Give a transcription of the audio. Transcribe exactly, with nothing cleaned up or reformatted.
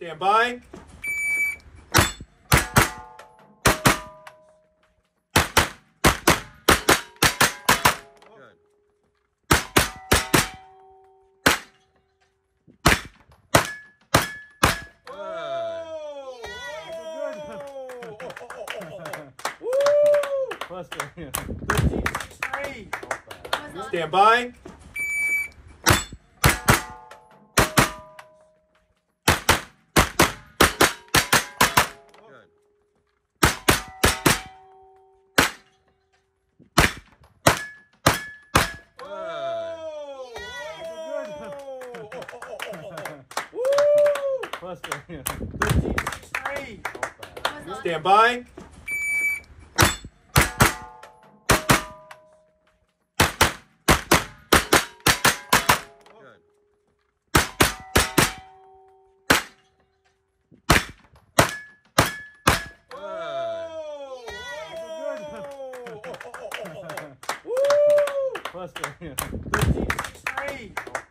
Stand by. Stand by. Stand by. Plus three.